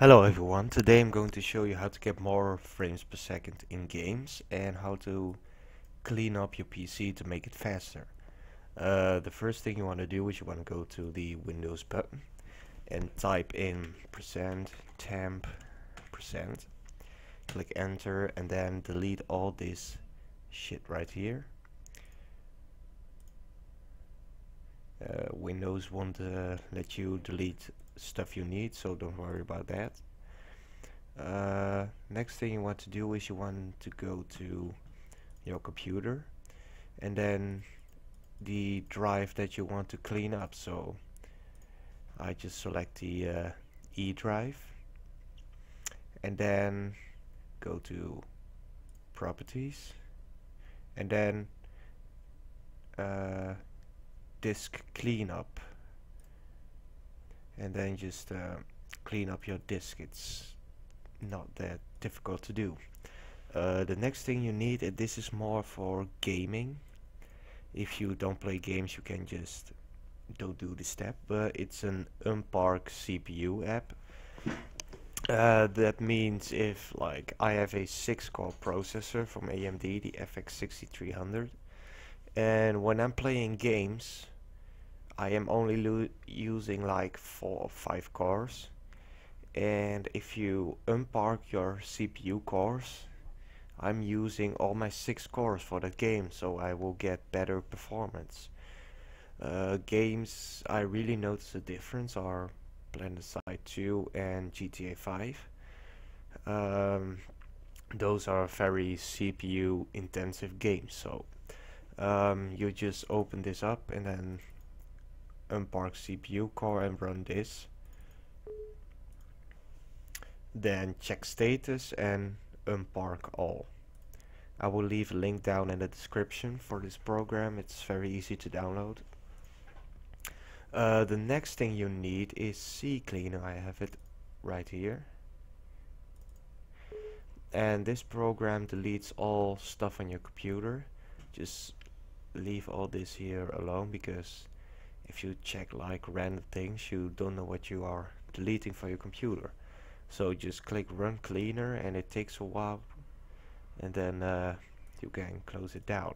Hello everyone, today I'm going to show you how to get more frames per second in games and how to clean up your PC to make it faster. The first thing you want to do is you want to go to the Windows button and type in %temp%, click enter and then delete all this shit right here. Windows won't let you delete stuff you need, so don't worry about that. Next thing you want to do is you want to go to your computer and then the drive that you want to clean up. So I just select the E drive and then go to properties and then disk cleanup, and then just clean up your disk. It's not that difficult to do. The next thing you need, and this is more for gaming, if you don't play games you can just don't do this step, but it's an Unpark CPU app. That means if like I have a 6-core processor from AMD, the FX 6300, and when I'm playing games I am only using like 4 or 5 cores, and if you unpark your CPU cores I'm using all my 6 cores for that game, so I will get better performance. Games I really notice a difference are Planetside 2 and GTA 5. Those are very CPU intensive games, so you just open this up and then unpark CPU core and run this, then check status and unpark all. I will leave a link down in the description for this program. It's very easy to download. The next thing you need is CCleaner. I have it right here, and this program deletes all stuff on your computer. Just leave all this here alone, because if you check like random things you don't know what you are deleting for your computer. So just click run cleaner and it takes a while, and then you can close it down.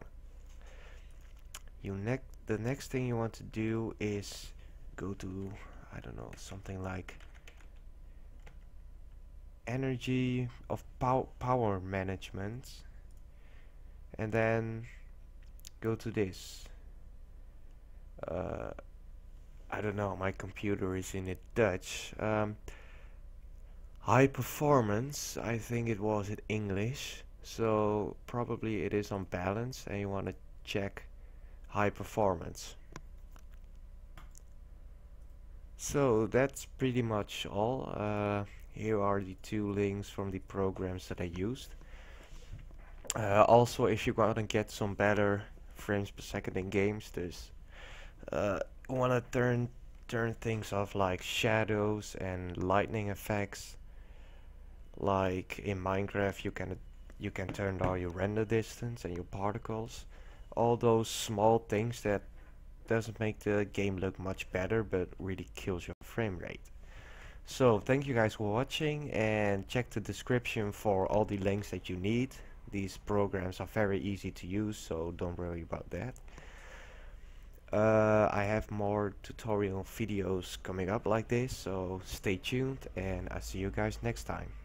The next thing you want to do is go to, I don't know, something like energy of power management, and then go to this. I don't know, my computer is in Dutch. High performance, I think it was in English, so probably it is on balance, and you want to check high performance. So that's pretty much all. Here are the 2 links from the programs that I used. Also, if you want to get some better frames per second in games, there's want to turn things off like shadows and lightning effects. Like in Minecraft, you can turn down your render distance and your particles. All those small things that doesn't make the game look much better, but really kills your frame rate. So thank you guys for watching, and check the description for all the links that you need. These programs are very easy to use, so don't worry about that. I have more tutorial videos coming up like this, so stay tuned, and I'll see you guys next time.